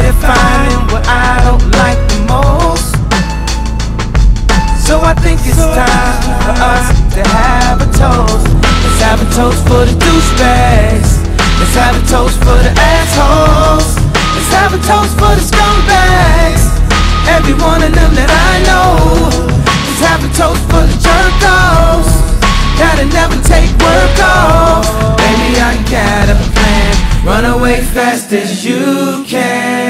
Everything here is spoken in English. defining what I don't like the most. So I think it's time for us to have a toast. Let's have a toast for the douchebags. Let's have a toast for the assholes. Let's have a toast for the scumbags. Every one of them that I know. Let's have a toast for the jerk-offs that'll never take work off. Baby, I got a plan. Run away fast as you can.